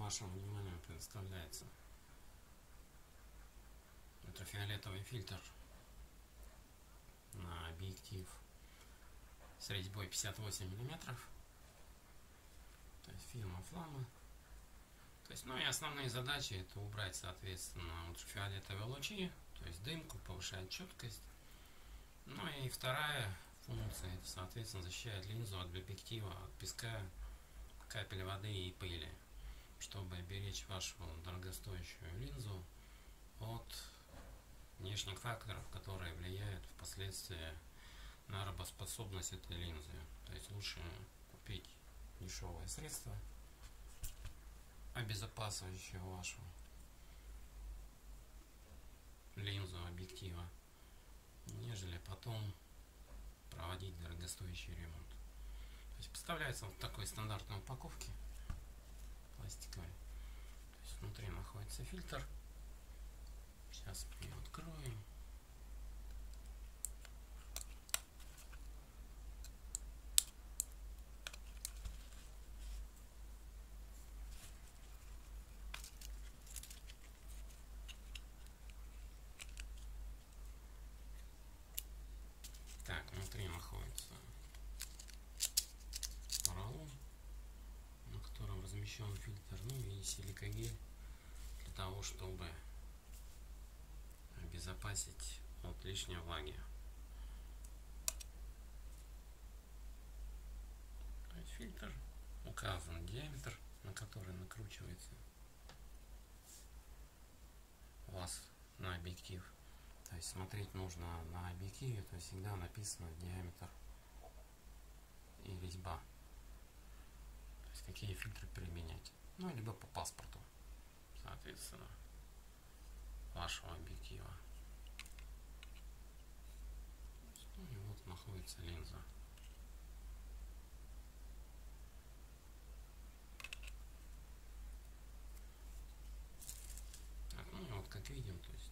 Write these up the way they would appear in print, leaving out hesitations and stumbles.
вашему вниманию предоставляется ультрафиолетовый фильтр на объектив с резьбой 58 миллиметров, то есть фирма Flama. То есть, ну и основные задачи — это убрать, соответственно, ультрафиолетовые лучи, то есть дымку, повышает четкость. Ну и вторая функция — это, соответственно, защищает линзу от объектива, от песка, капель воды и пыли, чтобы беречь вашу дорогостоящую линзу от внешних факторов, которые влияют впоследствии на работоспособность этой линзы. То есть лучше купить дешевое средство, обезопасивающее вашу линзу объектива, нежели потом проводить дорогостоящий ремонт. То есть поставляется вот в такой стандартной упаковке пластиковой. То есть внутри находится фильтр. Сейчас мы ее откроем. Так, внутри находится поролон, на котором размещен фильтр, ну и силикогель для того, чтобы обезопасить от лишней влаги. То есть фильтр, указан диаметр, на который накручивается у вас на объектив. То есть смотреть нужно на объективе, то есть всегда написано диаметр и резьба, то есть какие фильтры применять, ну либо по паспорту, соответственно, вашего объектива. И вот находится линза. Так, ну и вот как видим, то есть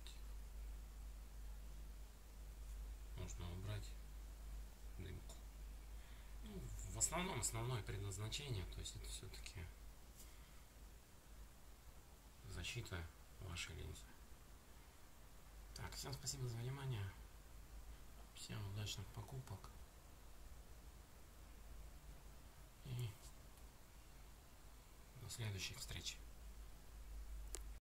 можно убрать дымку. Ну, в основном основное предназначение, то есть это все-таки защита вашей линзы. Так, всем спасибо за внимание. Всем удачных покупок. И до следующих встреч.